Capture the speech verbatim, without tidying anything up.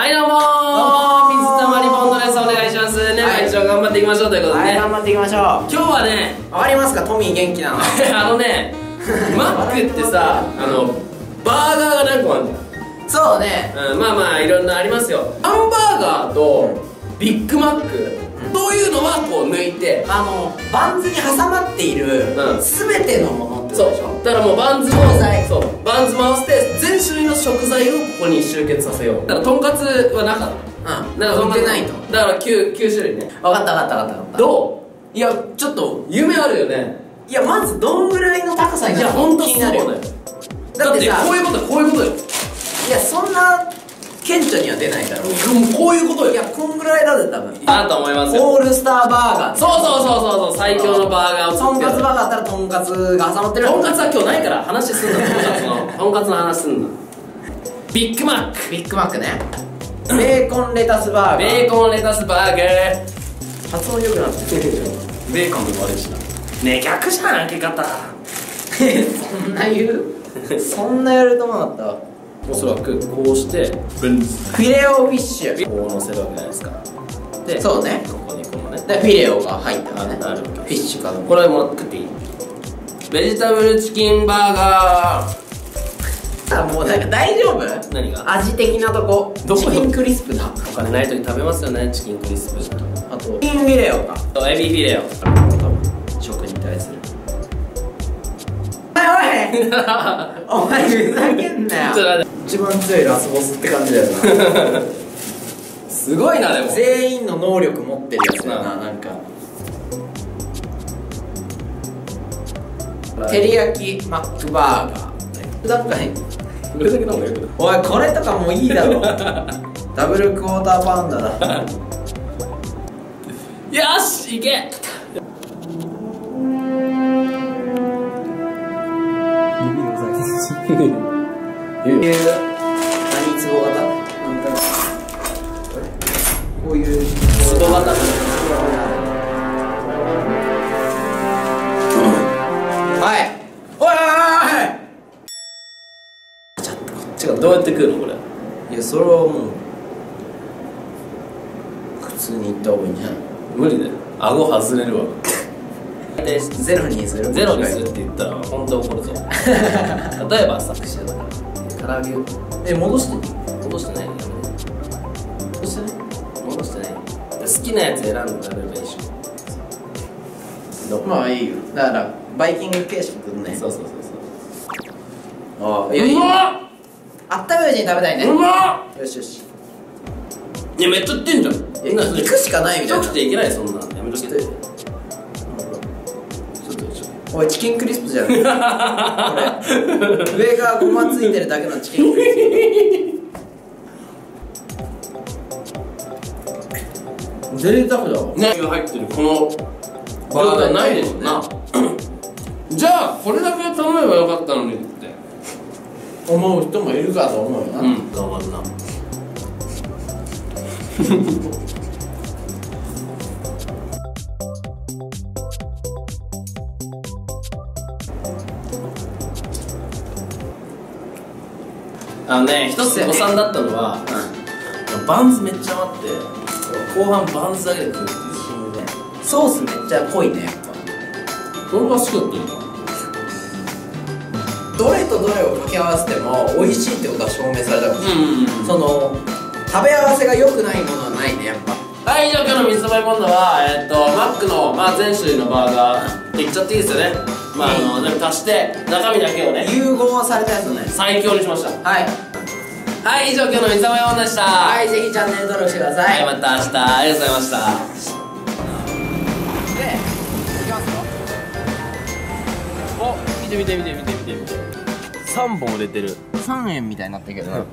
はい、どうもー、水溜りボンドです。お願いしますね。はい、一応頑張っていきましょうということでね。はい、頑張っていきましょう。今日はね、わかりますか、トミー元気なの。あのね、マックってさ、あの、バーガーが何個あるんだよ。そうね、うん、まあまあいろんなありますよ。ハンバーガーとビッグマック、そういうのはこう抜いて、あのバンズに挟まっている全てのものってことでしょ。だからもうバンズもそうバンズ回して全種類の食材をここに集結させよう。だからとんかつはなかった、うん、だからとんかつないと、だから きゅう, きゅう種類ね。分かった分かった分かった。どう、いやちょっと夢あるよね。いやまずどんぐらいの高さになるか気になるよ。だってこういうことはこういうことよ。いやそんな顕著には出ないだろう。こういうことよ。いやこんぐらいだぜ多分。だと思いますよ。オールスターバーガー。そうそうそうそうそう、最強のバーガーを。とんかつバーガーだったらとんかつが挟まってる。とんかつは今日ないから話すんな。とんかつの話すんな。ビッグマック。ビッグマックね。ベーコンレタスバーガー。ベーコンレタスバーガー。発音良くなってる。ベーコンでも悪いしな。ね、逆じゃない開け方。そんな言う？そんなやると思わなかった。おそらくこうしてフィレオフィッシュこう乗せるわけじゃないですか。でそうね、ここにこのねフィレオが入ったからね、フィッシュか。これも食っていい？ベジタブルチキンバーガー。あ、もうなんか大丈夫？何が味的なとこ。チキンクリスプだ。お金ない時食べますよね、チキンクリスプ。あとチキンフィレオか、エビフィレオ。食に対するお前ふざけんなよ。一番強いラスボスって感じだよな。すごいな。でも全員の能力持ってるやつだな。なんか照り焼きマックバーガーだったね。これだけ飲むよ。おいこれとかもういいだろ。ダブルクォーターパウンダーだ。よしいけ。何つぼ型？こういうつぼ型。はい。おい。ちょっとこっちがどうやって食うのこれ？いやそれはもう普通に行った方がいいんじゃない？無理だよ。顎外れるわ。でゼロにするゼロにするって言ったら本当怒るぞ。例えばさ、串だから唐揚げをえ戻して戻してない戻してない戻してない好きなやつ選んで食べればいいし。まあいいよ。だからバイキング形式くんね。そうそうそうそう。ああいやいいよ。あったかいうちに食べたいね。うまっ。よしよし。いやめっちゃ言ってんじゃん。行くしかないみたいな。食っていけないそんなやめとけ。おいチキンクリスプじゃん。これ上がごまついてるだけのチキンクリスプ。贅沢だわね。入ってるこのバーガーないでしょな。じゃあこれだけ頼めばよかったのにって思う人もいるかと思うよな。うん頑張るな。あのね、一つ誤算だったのは、うん、バンズめっちゃ余って後半バンズだけで食うっていう、ね、ソースめっちゃ濃いね。やっぱこれが好きだった。どれとどれを掛け合わせても美味しいってことは証明されたかもしれない。その食べ合わせが良くないものはないねやっぱ。はい、じゃあ今日の水溜りボンドは、えー、っとマックの、まあ、全種類のバーガーいっちゃっていいですよね。まああのでも足して中身だけをね融合されたやつをね最強にしました。はいはい、以上今日の水溜りボンドでした。はい、ぜひチャンネル登録してください。はい、また明日。ありがとうございました。でいきますよ。お見て見て見て見て見て見て、さんぼん出てる。さんえんみたいになったけど、うん